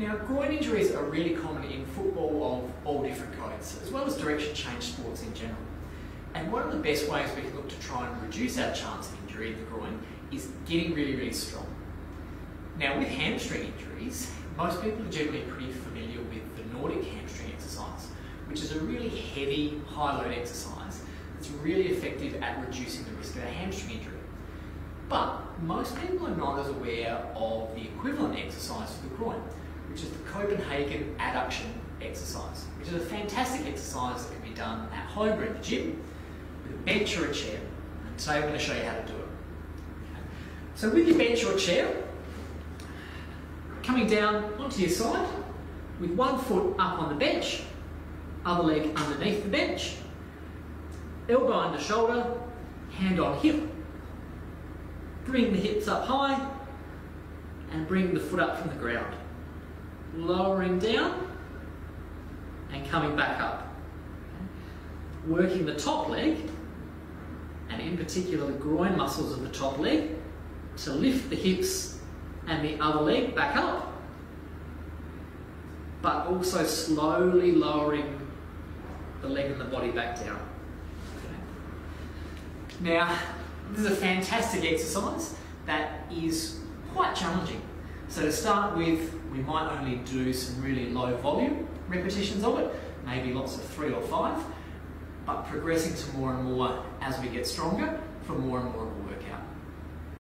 Now, groin injuries are really common in football of all different kinds, as well as direction change sports in general. And one of the best ways we can look to try and reduce our chance of injury in the groin is getting really, really strong. Now, with hamstring injuries, most people are generally pretty familiar with the Nordic hamstring exercise, which is a really heavy, high-load exercise that's really effective at reducing the risk of a hamstring injury. But most people are not as aware of the equivalent exercise for the groin, which is the Copenhagen Adduction Exercise, which is a fantastic exercise that can be done at home or in the gym with a bench or a chair. And today I'm going to show you how to do it. Okay. So with your bench or chair, coming down onto your side with one foot up on the bench, other leg underneath the bench, elbow under shoulder, hand on hip, bring the hips up high and bring the foot up from the ground. Lowering down and coming back up. Okay. Working the top leg, and in particular the groin muscles of the top leg, to lift the hips and the other leg back up, but also slowly lowering the leg and the body back down. Okay. Now, this is a fantastic exercise that is quite challenging. So to start with, we might only do some really low volume repetitions of it, maybe lots of 3 or 5, but progressing to more and more as we get stronger for more and more